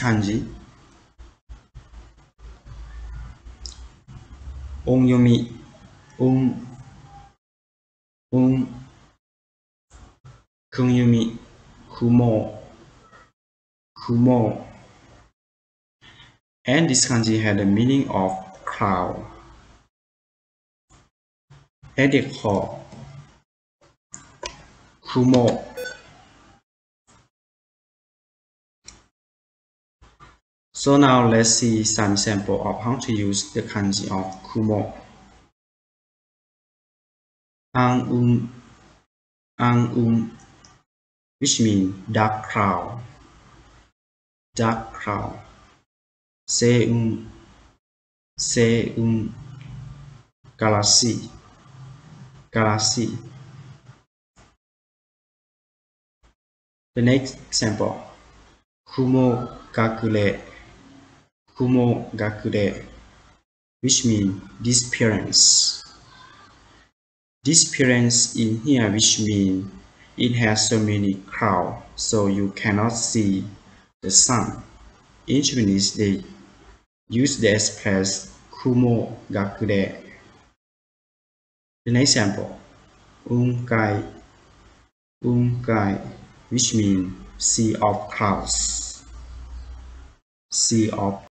kanji, onyomi, kunyomi, kumo, and this kanji had the meaning of cloud. At the core, kumo . So now let's see some example of how to use the kanji of kumo. Which means dark cloud. Seiun, karasi, The next example, kumogakure, which means disappearance. Disappearance in here, which means it has so many clouds, so you cannot see the sun. In Japanese, they use the express kumogakure. The next example, unkai, which means sea of clouds.